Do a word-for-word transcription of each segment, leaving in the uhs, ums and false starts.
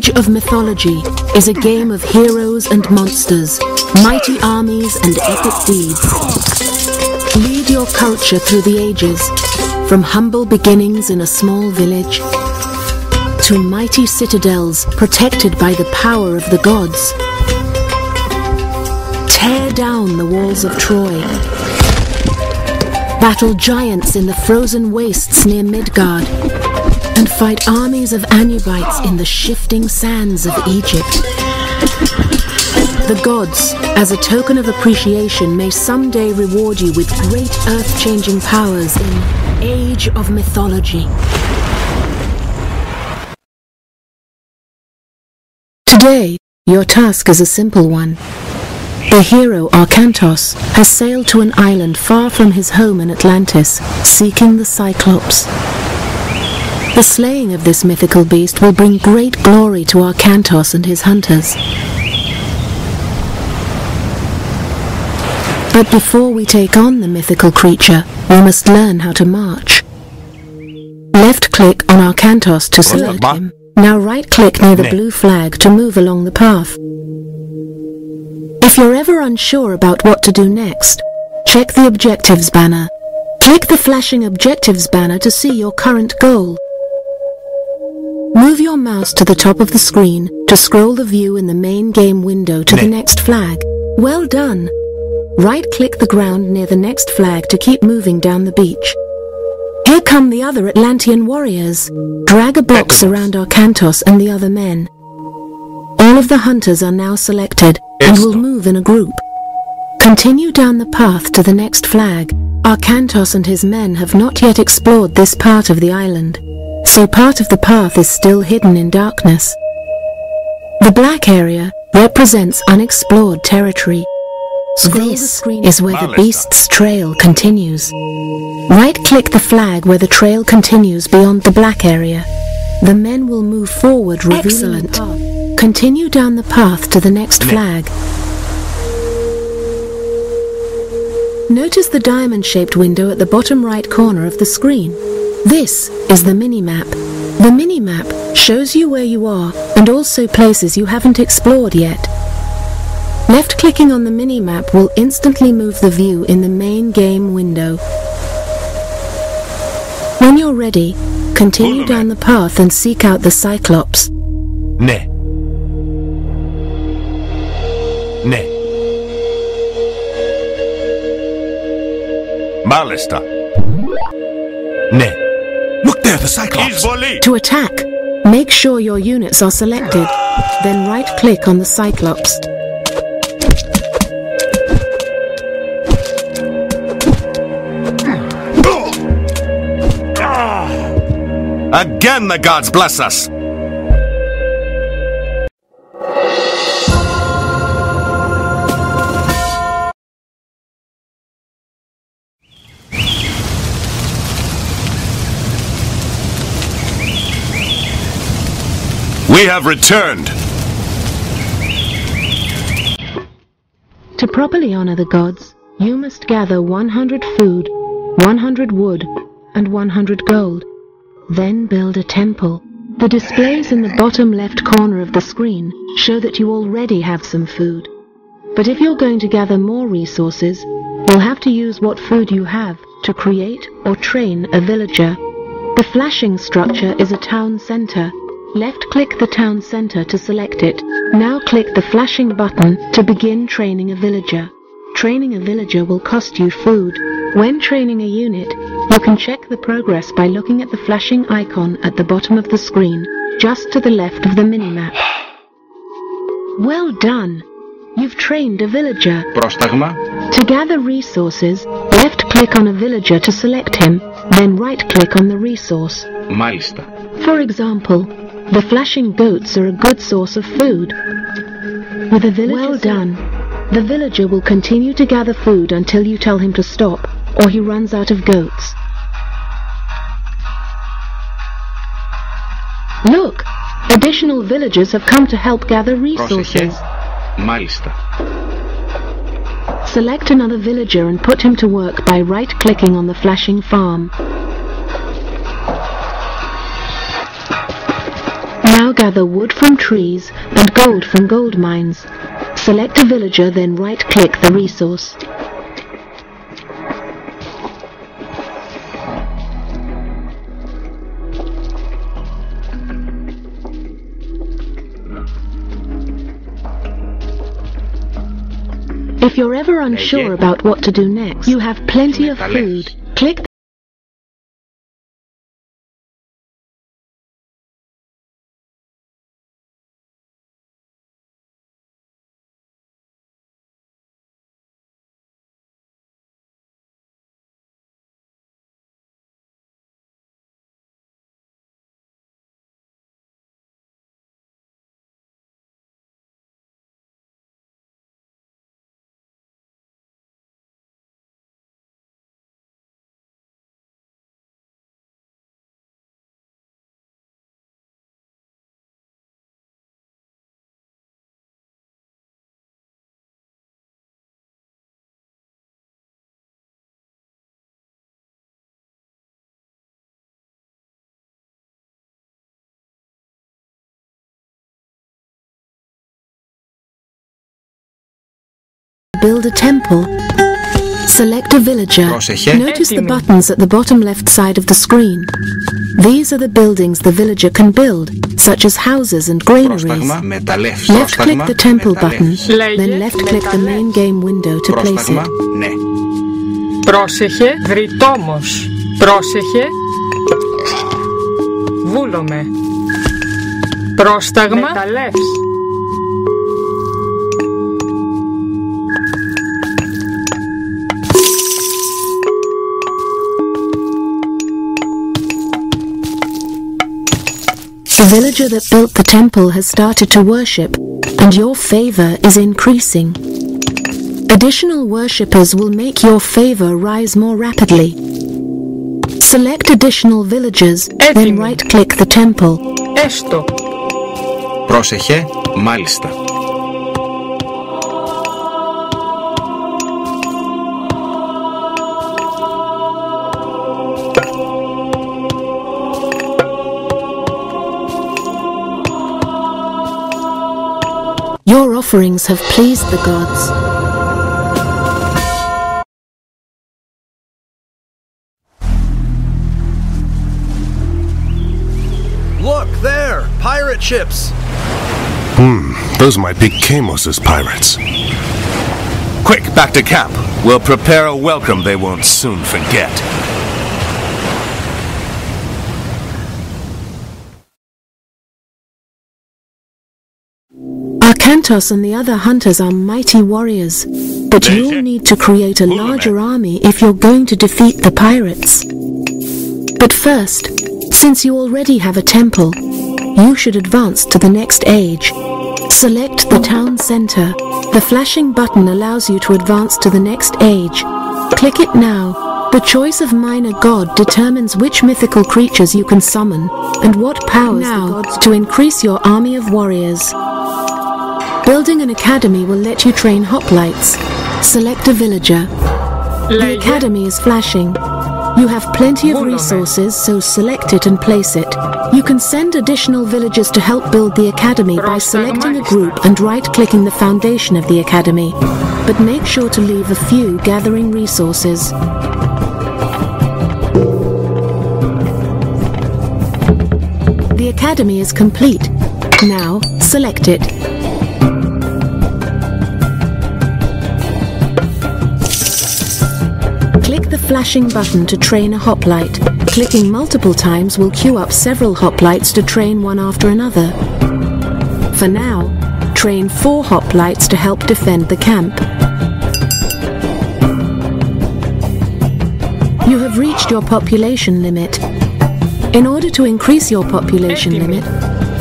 Age of Mythology is a game of heroes and monsters, mighty armies and epic deeds. Lead your culture through the ages, from humble beginnings in a small village to mighty citadels protected by the power of the gods. Tear down the walls of Troy. Battle giants in the frozen wastes near Midgard, and fight armies of Anubites in the shifting sands of Egypt. The gods, as a token of appreciation, may someday reward you with great earth-changing powers in Age of Mythology. Today, your task is a simple one. The hero Arkantos has sailed to an island far from his home in Atlantis, seeking the Cyclops. The slaying of this mythical beast will bring great glory to Arkantos and his hunters. But before we take on the mythical creature, we must learn how to march. Left-click on Arkantos to select him. Now right-click near the blue flag to move along the path. If you're ever unsure about what to do next, check the objectives banner. Click the flashing objectives banner to see your current goal. Move your mouse to the top of the screen to scroll the view in the main game window to the next flag. Well done! Right-click the ground near the next flag to keep moving down the beach. Here come the other Atlantean warriors. Drag a box around Arkantos and the other men. All of the hunters are now selected and will move in a group. Continue down the path to the next flag. Arkantos and his men have not yet explored this part of the island, so part of the path is still hidden in darkness. The black area represents unexplored territory. This is where the beast's trail continues. Right-click the flag where the trail continues beyond the black area. The men will move forward, revealing the path. Continue down the path to the next flag. Notice the diamond-shaped window at the bottom right corner of the screen. This is the minimap. The minimap shows you where you are and also places you haven't explored yet. Left-clicking on the minimap will instantly move the view in the main game window. When you're ready, continue down the path and seek out the Cyclops. Ne. Ne. Ballista. Ne. Look there, the Cyclops! To attack, make sure your units are selected, then right-click on the Cyclops. Again the gods bless us! We have returned! To properly honor the gods, you must gather one hundred food, one hundred wood, and one hundred gold. Then build a temple. The displays in the bottom left corner of the screen show that you already have some food. But if you're going to gather more resources, you'll have to use what food you have to create or train a villager. The flashing structure is a town center. Left-click the town center to select it. Now click the flashing button to begin training a villager. Training a villager will cost you food. When training a unit, you can check the progress by looking at the flashing icon at the bottom of the screen, just to the left of the minimap. Well done! You've trained a villager. To gather resources, left-click on a villager to select him, then right-click on the resource. For example, the flashing goats are a good source of food. With a villager, well done. The villager will continue to gather food until you tell him to stop, or he runs out of goats. Look! Additional villagers have come to help gather resources. Select another villager and put him to work by right-clicking on the flashing farm. Now now gather wood from trees and gold from gold mines. Select a villager, then right-click the resource. If you're ever unsure about what to do next, you have plenty of food. Click Build a temple. Select a villager. Notice the buttons at the bottom left side of the screen. These are the buildings the villager can build, such as houses and granaries. Left-click the temple button, then left-click the main game window to place it. Πρόσεχε, βρυτόμος. Πρόσεχε, βούλομε. Πρόσταγμα, μεταλλεύς. The villager that built the temple has started to worship, and your favor is increasing. Additional worshippers will make your favor rise more rapidly. Select additional villagers, then right-click the temple. Esto. Πρόσεχε, μάλιστα. Your offerings have pleased the gods. Look there! Pirate ships! Hmm, those might be Camos's pirates. Quick, back to camp. We'll prepare a welcome they won't soon forget. Arkantos and the other hunters are mighty warriors, but you'll need to create a larger army if you're going to defeat the pirates. But first, since you already have a temple, you should advance to the next age. Select the town center. The flashing button allows you to advance to the next age. Click it now. The choice of minor god determines which mythical creatures you can summon and what powers the gods to increase your army of warriors. Building an academy will let you train hoplites. Select a villager. The academy is flashing. You have plenty of resources, so select it and place it. You can send additional villagers to help build the academy by selecting a group and right-clicking the foundation of the academy. But make sure to leave a few gathering resources. The academy is complete. Now, select it. Click the flashing button to train a hoplite. Clicking multiple times will queue up several hoplites to train one after another. For now, train four hoplites to help defend the camp. You have reached your population limit. In order to increase your population limit,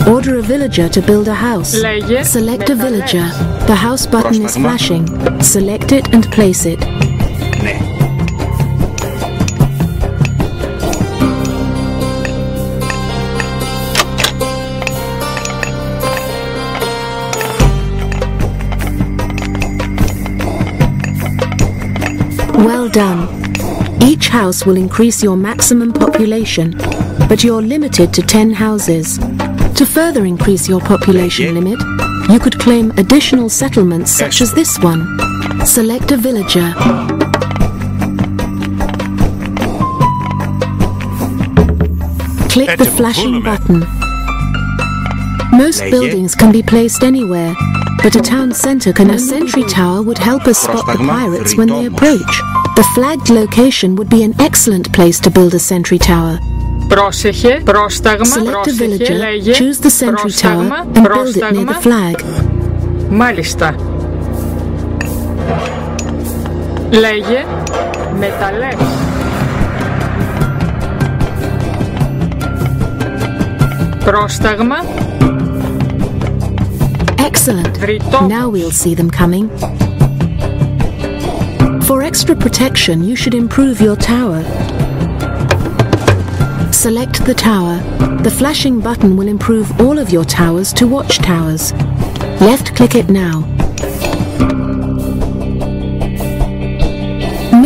order a villager to build a house. Select a villager. The house button is flashing. Select it and place it. Well done. Each house will increase your maximum population, but you're limited to ten houses. To further increase your population limit, you could claim additional settlements such as this one. Select a villager. Click the flashing button. Most buildings can be placed anywhere, but a town centre can. A sentry tower would help us spot the pirates when they approach. The flagged location would be an excellent place to build a sentry tower. Select a villager, choose the sentry tower and build it near the flag. Μάλιστα. Λέγε μεταλλές. Πρόσταγμα. Excellent. Now we'll see them coming. For extra protection, you should improve your tower. Select the tower. The flashing button will improve all of your towers to watchtowers. Left-click it now.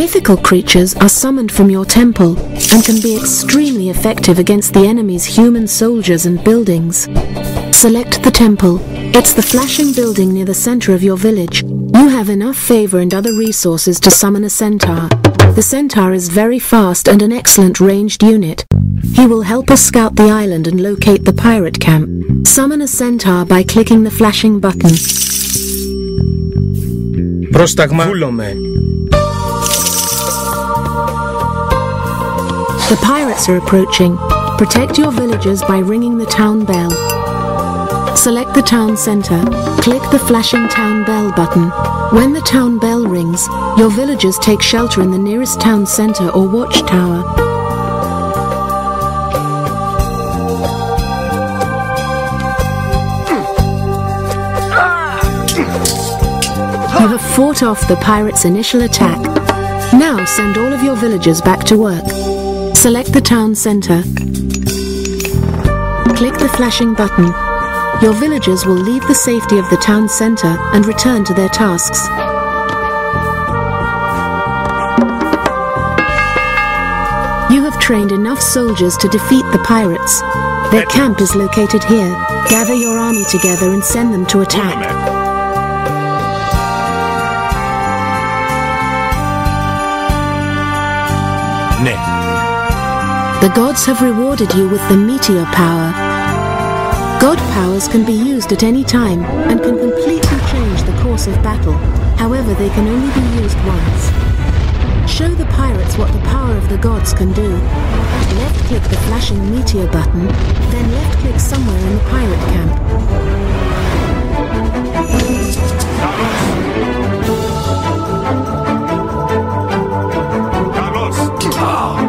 Mythical creatures are summoned from your temple and can be extremely effective against the enemy's human soldiers and buildings. Select the temple. It's the flashing building near the center of your village. You have enough favor and other resources to summon a centaur. The centaur is very fast and an excellent ranged unit. He will help us scout the island and locate the pirate camp. Summon a centaur by clicking the flashing button. The pirates are approaching. Protect your villagers by ringing the town bell. Select the town centre. Click the flashing town bell button. When the town bell rings, your villagers take shelter in the nearest town centre or watchtower. You have fought off the pirates' initial attack. Now send all of your villagers back to work. Select the town centre. Click the flashing button. Your villagers will leave the safety of the town centre and return to their tasks. You have trained enough soldiers to defeat the pirates. Their camp is located here. Gather your army together and send them to attack. The gods have rewarded you with the meteor power. God powers can be used at any time and can completely change the course of battle. However, they can only be used once. Show the pirates what the power of the gods can do. Left-click the flashing meteor button, then left-click somewhere in the pirate camp. Carlos! Carlos! Ah!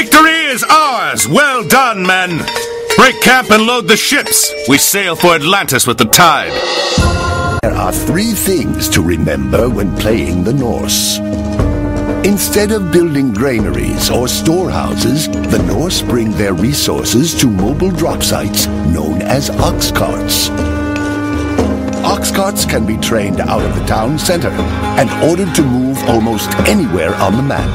Victory is ours! Well done, men! Break camp and load the ships. We sail for Atlantis with the tide. There are three things to remember when playing the Norse. Instead of building granaries or storehouses, the Norse bring their resources to mobile drop sites known as ox carts. Ox carts can be trained out of the town center and ordered to move almost anywhere on the map.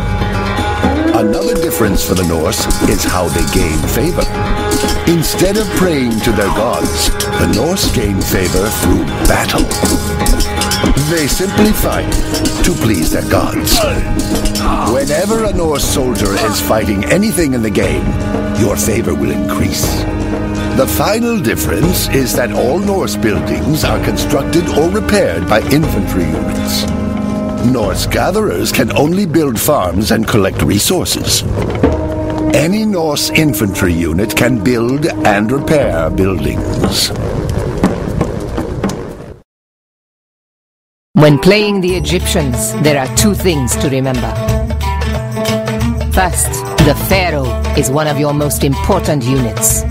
Another difference for the Norse is how they gain favor. Instead of praying to their gods, the Norse gain favor through battle. They simply fight to please their gods. Whenever a Norse soldier is fighting anything in the game, your favor will increase. The final difference is that all Norse buildings are constructed or repaired by infantry units. Norse gatherers can only build farms and collect resources. Any Norse infantry unit can build and repair buildings. When playing the Egyptians, there are two things to remember. First, the Pharaoh is one of your most important units.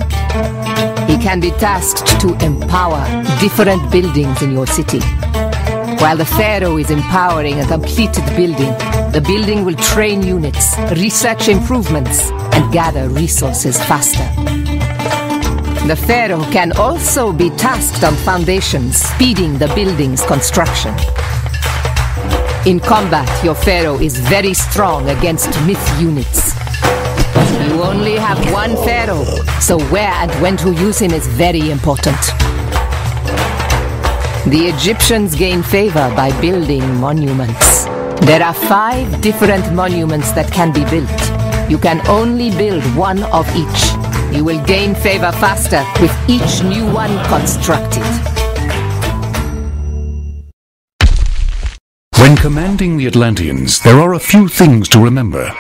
He can be tasked to empower different buildings in your city. While the Pharaoh is empowering a completed building, the building will train units, research improvements, and gather resources faster. The Pharaoh can also be tasked on foundations, speeding the building's construction. In combat, your Pharaoh is very strong against myth units. You only have one Pharaoh, so where and when to use him is very important. The Egyptians gain favor by building monuments. There are five different monuments that can be built. You can only build one of each. You will gain favor faster with each new one constructed. When commanding the Atlanteans, there are a few things to remember.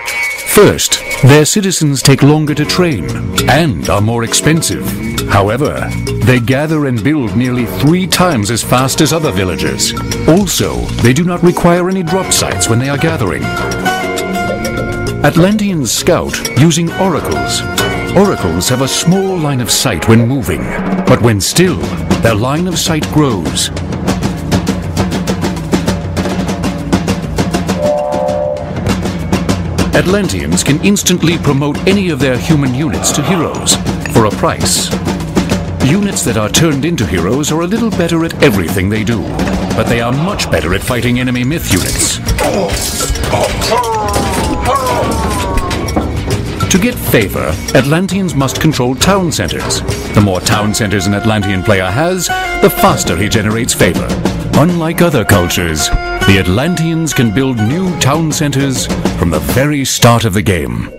First, their citizens take longer to train and are more expensive. However, they gather and build nearly three times as fast as other villagers. Also, they do not require any drop sites when they are gathering. Atlanteans scout using oracles. Oracles have a small line of sight when moving, but when still, their line of sight grows. Atlanteans can instantly promote any of their human units to heroes, for a price. Units that are turned into heroes are a little better at everything they do, but they are much better at fighting enemy myth units. To get favor, Atlanteans must control town centers. The more town centers an Atlantean player has, the faster he generates favor. Unlike other cultures, the Atlanteans can build new town centers from the very start of the game.